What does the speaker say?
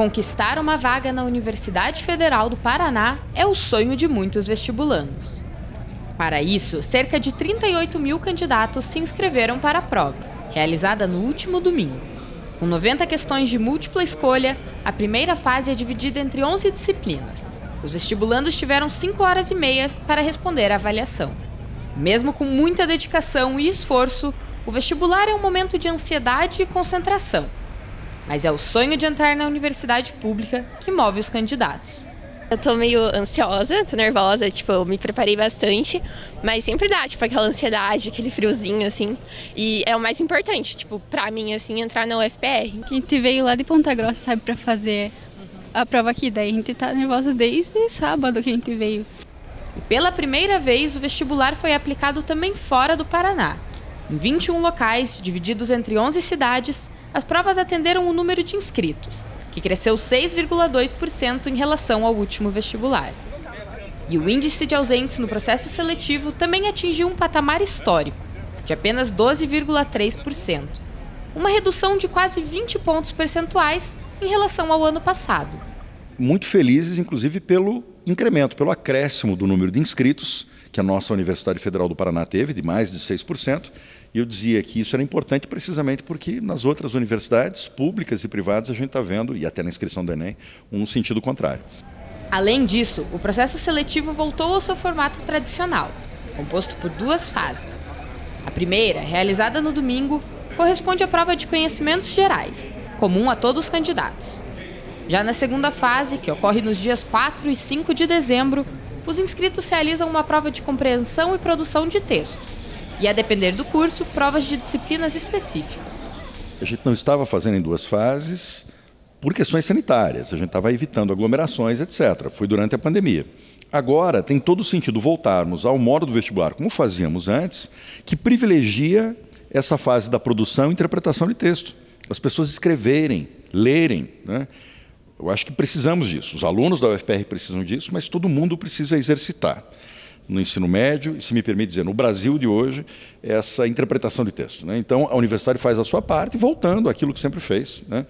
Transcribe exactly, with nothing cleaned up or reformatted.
Conquistar uma vaga na Universidade Federal do Paraná é o sonho de muitos vestibulandos. Para isso, cerca de trinta e oito mil candidatos se inscreveram para a prova, realizada no último domingo. Com noventa questões de múltipla escolha, a primeira fase é dividida entre onze disciplinas. Os vestibulandos tiveram cinco horas e meia para responder à avaliação. Mesmo com muita dedicação e esforço, o vestibular é um momento de ansiedade e concentração. Mas é o sonho de entrar na universidade pública que move os candidatos. Eu tô meio ansiosa, tô nervosa, tipo, eu me preparei bastante, mas sempre dá, tipo, aquela ansiedade, aquele friozinho, assim, e é o mais importante, tipo, pra mim, assim, entrar na U F P R. A gente veio lá de Ponta Grossa, sabe, pra fazer a prova aqui, daí a gente tá nervosa desde sábado que a gente veio. E pela primeira vez, o vestibular foi aplicado também fora do Paraná. Em vinte e um locais, divididos entre onze cidades, as provas atenderam o número de inscritos, que cresceu seis vírgula dois por cento em relação ao último vestibular. E o índice de ausentes no processo seletivo também atingiu um patamar histórico, de apenas doze vírgula três por cento, uma redução de quase vinte pontos percentuais em relação ao ano passado. Muito felizes, inclusive, pelo incremento, pelo acréscimo do número de inscritos que a nossa Universidade Federal do Paraná teve, de mais de seis por cento, e eu dizia que isso era importante precisamente porque nas outras universidades públicas e privadas a gente está vendo, e até na inscrição do Enem, um sentido contrário. Além disso, o processo seletivo voltou ao seu formato tradicional, composto por duas fases. A primeira, realizada no domingo, corresponde à prova de conhecimentos gerais, comum a todos os candidatos. Já na segunda fase, que ocorre nos dias quatro e cinco de dezembro, os inscritos realizam uma prova de compreensão e produção de texto. E, a depender do curso, provas de disciplinas específicas. A gente não estava fazendo em duas fases por questões sanitárias. A gente estava evitando aglomerações, etcétera. Foi durante a pandemia. Agora, tem todo o sentido voltarmos ao modo do vestibular, como fazíamos antes, que privilegia essa fase da produção e interpretação de texto. As pessoas escreverem, lerem, né? Eu acho que precisamos disso. Os alunos da U F P R precisam disso, mas todo mundo precisa exercitar. No ensino médio, e se me permite dizer, no Brasil de hoje, essa interpretação de texto, né? Então, a universidade faz a sua parte, voltando àquilo que sempre fez, né?